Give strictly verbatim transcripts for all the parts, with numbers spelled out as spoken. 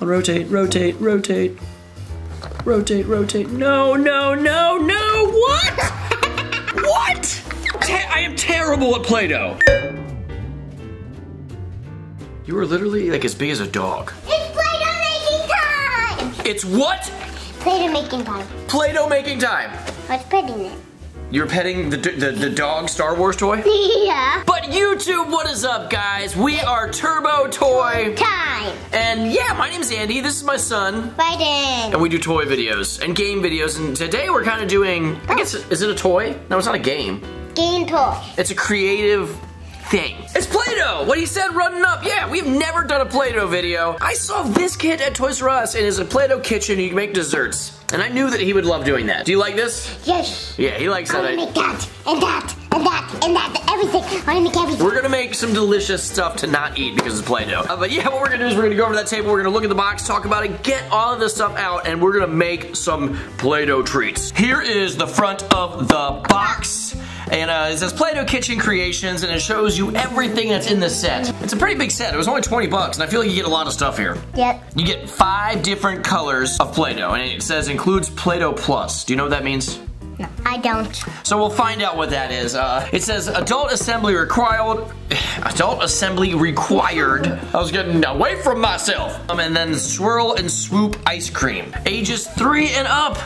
Rotate, rotate, rotate. Rotate, rotate. No, no, no, no! What? What? Te- I am terrible at Play-Doh. You are literally like as big as a dog. It's Play-Doh making time! It's what? Play-Doh making time. Play-Doh making time. What's petting it? You're petting the, the, the dog Star Wars toy? Yeah. But YouTube, what is up, guys? We are Turbo Toy Time. And yeah, my name's Andy. This is my son, Ryden. And we do toy videos and game videos. And today we're kind of doing, I guess, is it a toy? No, it's not a game. Game toy. It's a creative thing. It's Play-Doh, what he said running up. Yeah, we've never done a Play-Doh video. I saw this kid at Toys R Us, and it's a Play-Doh kitchen, you can make desserts. And I knew that he would love doing that. Do you like this? Yes. Yeah, he likes that. I wanna make that, and that, and that, and that, everything. I wanna make everything. We're gonna make some delicious stuff to not eat because it's Play-Doh. Uh, but yeah, what we're gonna do is we're gonna go over that table, we're gonna look at the box, talk about it, get all of this stuff out, and we're gonna make some Play-Doh treats. Here is the front of the box. And uh, it says Play-Doh Kitchen Creations, and it shows you everything that's in this set. It's a pretty big set. It was only twenty bucks, and I feel like you get a lot of stuff here. Yep. You get five different colors of Play-Doh, and it says includes Play-Doh Plus. Do you know what that means? No, I don't. So we'll find out what that is. Uh, it says adult assembly required. Adult assembly required. I was getting away from myself. Um, and then swirl and swoop ice cream. Ages three and up.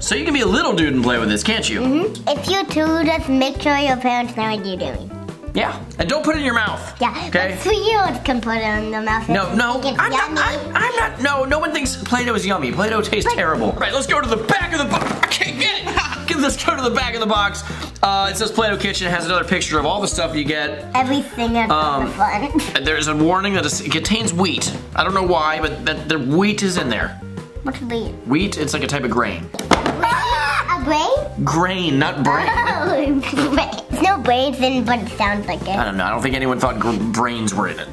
So you can be a little dude and play with this, can't you? Mm-hmm. If you're two, just make sure your parents know what you're doing. Yeah, and don't put it in your mouth. Yeah, okay? Three-year-olds can put it in their mouth. No, no, I'm not, I'm, I'm not, no, no one thinks Play-Doh is yummy. Play-Doh tastes but, terrible. All right, let's go to the back of the box. I can't get it. Get, let's go to the back of the box. Uh, it says Play-Doh Kitchen. It has another picture of all the stuff you get. Everything that's um, fun. There's a warning that it contains wheat. I don't know why, but that, the wheat is in there. What's wheat? Wheat, it's like a type of grain. Wheat? Ah! A grain? Grain, not brain. Oh, grain. No brains in, but it sounds like it. I don't know. I don't think anyone thought brains were in it.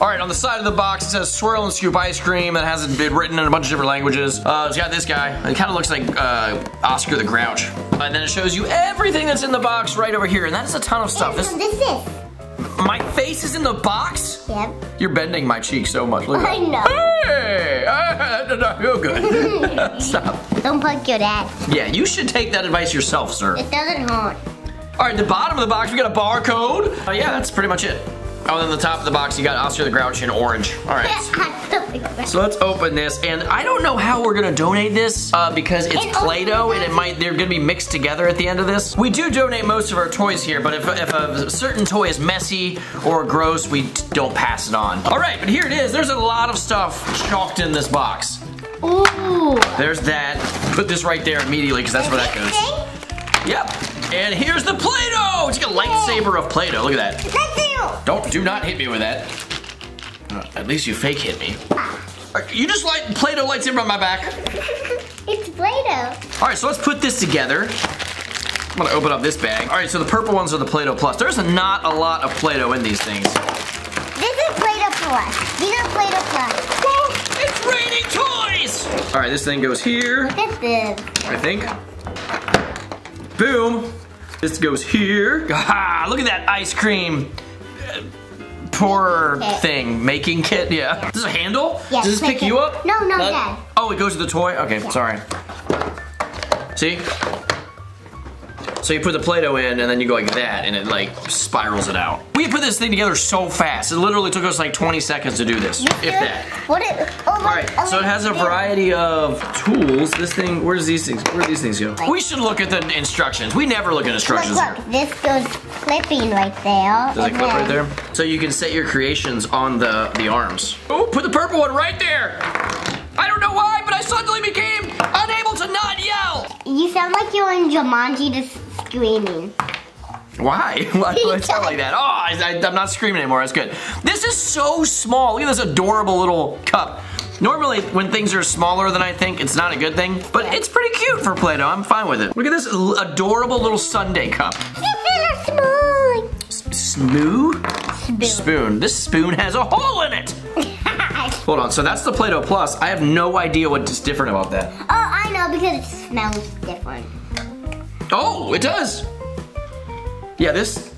All right, on the side of the box, it says swirl and scoop ice cream. That hasn't been written in a bunch of different languages. Uh, it's got this guy. It kind of looks like uh, Oscar the Grouch. And then it shows you everything that's in the box right over here. And that's a ton of stuff. This, this is. My face is in the box? Yep. You're bending my cheek so much. Look at that. I know. Hey! That did not feel good. Stop. Don't poke your dad. Yeah, you should take that advice yourself, sir. It doesn't hurt. All right, the bottom of the box, we got a barcode. Oh, uh, yeah, that's pretty much it. Oh, and then the top of the box, you got Oscar the Grouch in orange. All right. So let's open this, and I don't know how we're gonna donate this uh, because it's Play-Doh, and it might they're gonna be mixed together at the end of this. We do donate most of our toys here, but if, if a certain toy is messy or gross, we don't pass it on. All right, but here it is. There's a lot of stuff chalked in this box. Ooh. There's that. Put this right there immediately because that's where that goes. Yep. And here's the Play-Doh! It's like a lightsaber of Play-Doh, look at that. Don't, do not hit me with that. Uh, at least you fake hit me. You just light Play-Doh lightsaber on my back. It's Play-Doh. All right, so let's put this together. I'm gonna open up this bag. All right, so the purple ones are the Play-Doh Plus. There's not a lot of Play-Doh in these things. This is Play-Doh Plus. These are Play-Doh Plus. Oh, it's raining toys! All right, this thing goes here. This is. I think. Boom. This goes here. Ah, look at that ice cream uh, pourer thing. Making kit, yeah. yeah. Is this a handle? Yeah, does this pick it. you up? No, no, uh, Dad. Oh, it goes to the toy? Okay, yeah. Sorry. See? So you put the Play-Doh in and then you go like that and it like spirals it out. We put this thing together so fast. It literally took us like twenty seconds to do this, if that. What is, oh my, All right, oh so it has a variety of tools. This thing, where's these things, where do these things go? We should look at the instructions. We never look at instructions. Look, look this goes clipping right there. Does it clip right there? So you can set your creations on the, the arms. Oh, put the purple one right there. I don't know why, but I suddenly became unable to not yell. You sound like you're in Jumanji just screaming. Why? Why do I sound like that? Oh, I, I, I'm not screaming anymore. That's good. This is so small. Look at this adorable little cup. Normally, when things are smaller than I think, it's not a good thing. But yeah. It's pretty cute for Play-Doh. I'm fine with it. Look at this adorable little sundae cup. Spoon. Spoon. Spoon. This spoon has a hole in it. Hold on, so that's the Play-Doh Plus. I have no idea what's different about that. Oh, I know, because it smells different. Oh, it does. Yeah, this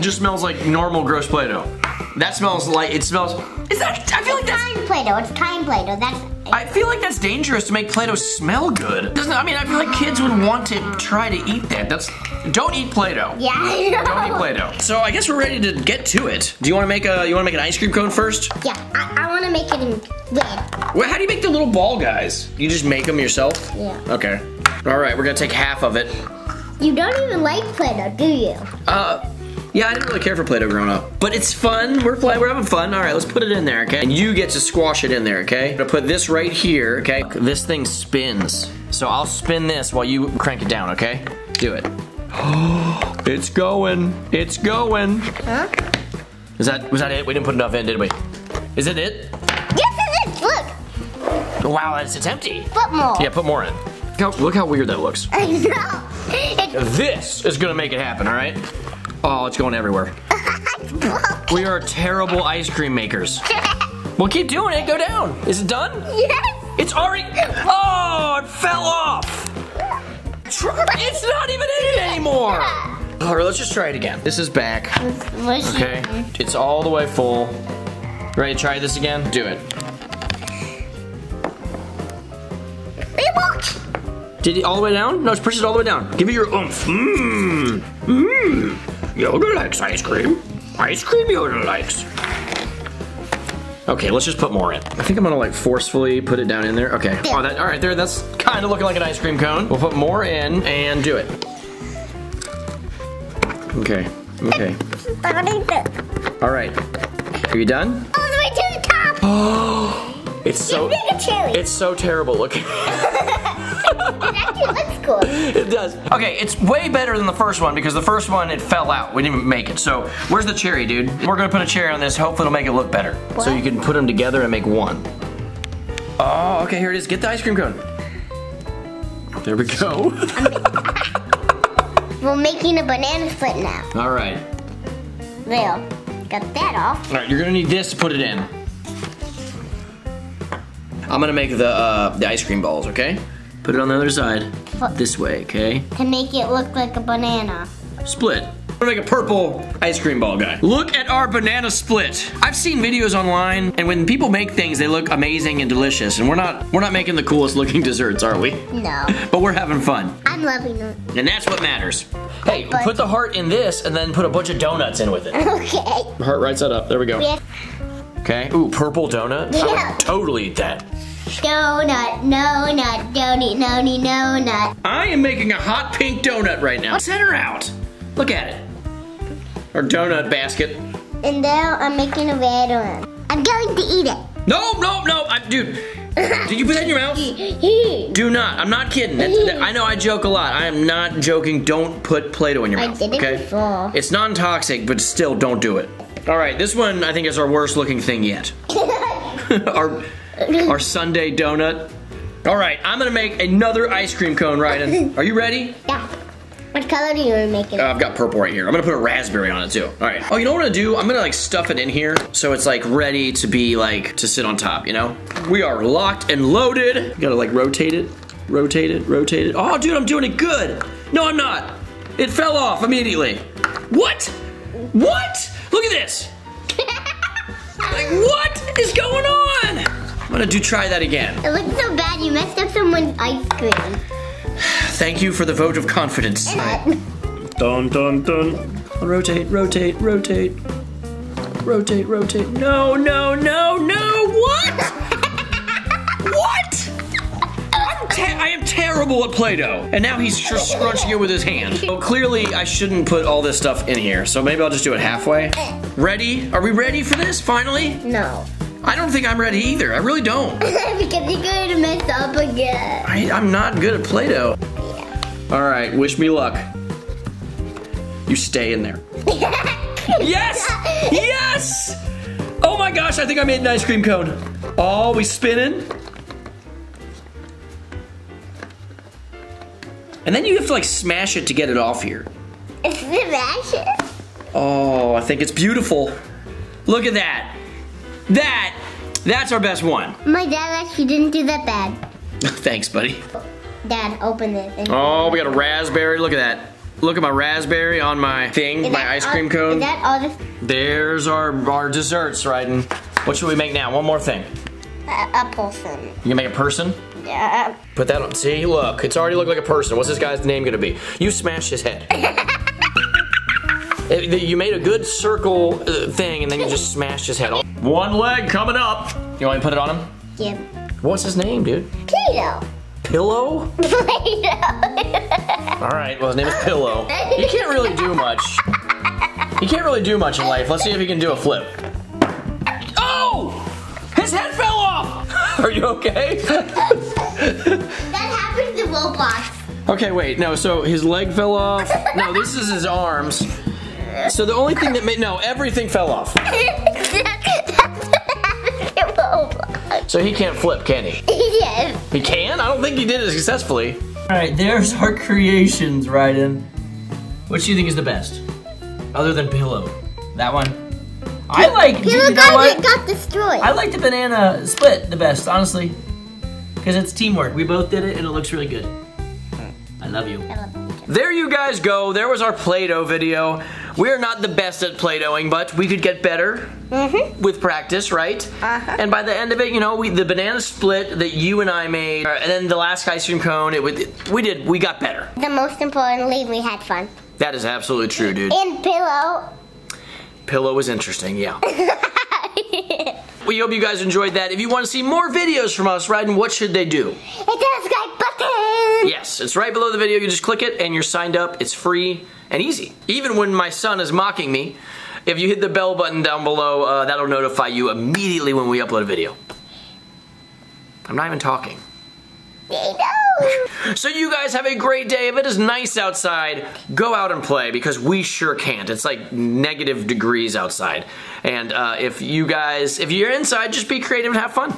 just smells like normal gross Play-Doh. That smells like, it smells, Is that? I feel like that's kind Play-Doh. It's kind Play-Doh. That's. I feel like that's dangerous to make Play-Doh smell good. Doesn't? I mean, I feel like kids would want to try to eat that. That's. Don't eat Play-Doh. Yeah. I know. Don't eat Play-Doh. So I guess we're ready to get to it. Do you want to make a? You want to make an ice cream cone first? Yeah. I, I want to make it in red. Well, how do you make the little ball guys? You just make them yourself? Yeah. Okay. All right. We're gonna take half of it. You don't even like Play-Doh, do you? Uh. Yeah, I didn't really care for Play-Doh growing up. But it's fun, we're play, we're having fun. All right, let's put it in there, okay? And you get to squash it in there, okay? I'm gonna put this right here, okay? This thing spins. So I'll spin this while you crank it down, okay? Do it. Oh, it's going, it's going. Huh? Is that, was that it? We didn't put enough in, did we? Is it it? Yes, it is, look. Wow, it's, it's empty. Put more. Yeah, put more in. Look how, look how weird that looks. I know. This is gonna make it happen, all right? Oh, it's going everywhere. We are terrible ice cream makers. Well, keep doing it. Go down. Is it done? Yes. It's already. Oh, it fell off. It's not even in it anymore. All right, let's just try it again. This is back. Okay. It's all the way full. Ready to try this again? Do it. It worked. Did it all the way down? No, just push it all the way down. Give me your oomph. Mmm. Mmm. Yoda likes ice cream. Ice cream Yoda likes. Okay, let's just put more in. I think I'm gonna like forcefully put it down in there. Okay. Oh, that, all right, there. That's kind of looking like an ice cream cone. We'll put more in and do it. Okay. Okay. All right. Are you done? All the way to the top. Oh, it's so. It's so terrible looking. It actually looks cool. It does. Okay, it's way better than the first one because the first one, it fell out. We didn't even make it. So, where's the cherry, dude? We're gonna put a cherry on this. Hopefully it'll make it look better. What? So you can put them together and make one. Oh, okay, here it is. Get the ice cream cone. There we go. We're making a banana split now. All right. Well, got that off. All right, you're gonna need this to put it in. I'm gonna make the, uh, the ice cream balls, okay? Put it on the other side, this way, okay? To make it look like a banana. Split. We're gonna make a purple ice cream ball guy. Look at our banana split. I've seen videos online, and when people make things, they look amazing and delicious, and we're not we're not making the coolest looking desserts, are we? No. But we're having fun. I'm loving it. And that's what matters. Hey, but put the heart in this, and then put a bunch of donuts in with it. Okay. Heart right side up, there we go. Yeah. Okay, ooh, purple donut? Yeah. I would totally eat that. Donut, no nut, donut, no need no nut. I am making a hot pink donut right now. Set her out. Look at it. Our donut basket. And now I'm making a red one. I'm going to eat it. No, no, no, I, dude. Did you put that in your mouth? Do not. I'm not kidding. That's, that, I know I joke a lot. I am not joking. Don't put Play-Doh in your mouth. I did it okay? before. It's non-toxic, but still don't do it. All right, this one I think is our worst looking thing yet. our... Our Sunday donut. All right, I'm gonna make another ice cream cone, Ryden. Are you ready? Yeah. What color do you want to make it? Uh, I've got purple right here. I'm gonna put a raspberry on it too. All right. Oh, you know what I'm gonna do? I'm gonna like stuff it in here so it's like ready to be like to sit on top. You know? We are locked and loaded. You gotta like rotate it, rotate it, rotate it. Oh, dude, I'm doing it good. No, I'm not. It fell off immediately. What? What? Look at this. Like, what is going on? I'm gonna do try that again. It looks so bad, you messed up someone's ice cream. Thank you for the vote of confidence. Right. Dun dun dun. Rotate, rotate, rotate. Rotate, rotate. No, no, no, no, what? What? I'm te I am terrible at Play-Doh. And now he's scrunching it with his hand. So clearly I shouldn't put all this stuff in here. So maybe I'll just do it halfway. Ready? Are we ready for this, finally? No. I don't think I'm ready either. I really don't. Because you're going to mess up again. I, I'm not good at Play-Doh. Yeah. All right, wish me luck. You stay in there. Yes! Yes! Oh my gosh, I think I made an ice cream cone. Oh, we spinning. And then you have to like smash it to get it off here. Smash it? Oh, I think it's beautiful. Look at that. That, that's our best one. My dad actually didn't do that bad. Thanks, buddy. Dad, open this. Oh, we got a raspberry. Look at that. Look at my raspberry on my thing, is my ice all, cream cone. Is that all this? There's our, our desserts, Ryden. What should we make now? One more thing. A, a person. You gonna make a person? Yeah. Put that on. See, look. It's already looked like a person. What's this guy's name gonna be? You smashed his head. it, you made a good circle thing, and then you just smashed his head. One leg coming up. You want me to put it on him? Yeah. What's his name, dude? Play-Doh. Pillow? Play-Doh. All right. Well, his name is Pillow. He can't really do much. He can't really do much in life. Let's see if he can do a flip. His head fell off! Are you okay? That happens to Roblox. Okay, wait, no, so his leg fell off. No, this is his arms. So the only thing that made, no, everything fell off. So he can't flip, can he? He did. He can? I don't think he did it successfully. All right, there's our creations, Ryden. Which do you think is the best? Other than Pillow. That one? I like. You know what? Got destroyed. I like the banana split the best, honestly, because it's teamwork. We both did it, and it looks really good. I love you. I love you. There you guys go. There was our Play-Doh video. We are not the best at Play-Dohing, but we could get better mm-hmm. with practice, right? Uh-huh. And by the end of it, you know, we, the banana split that you and I made, and then the last ice cream cone. It, it we did. We got better. The most importantly, we had fun. That is absolutely true, dude. And Pillow. Pillow was interesting, yeah. We hope you guys enjoyed that. If you want to see more videos from us, Ryden, what should they do? Hit that subscribe button! Yes, it's right below the video. You just click it and you're signed up. It's free and easy. Even when my son is mocking me, if you hit the bell button down below, uh, that'll notify you immediately when we upload a video. I'm not even talking. So you guys have a great day. If it is nice outside, go out and play because we sure can't. It's like negative degrees outside. And uh, if you guys, if you're inside, just be creative and have fun.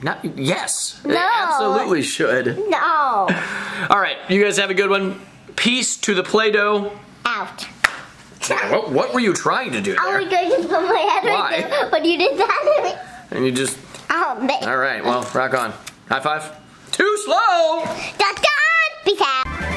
Not, yes. No. It absolutely should. No. All right. You guys have a good one. Peace to the Play-Doh. Out. What, what were you trying to do there? I was going to put my head right there, but you did that. And you just... Alright, well, rock on. High five. Too slow! That's gone! Peace out.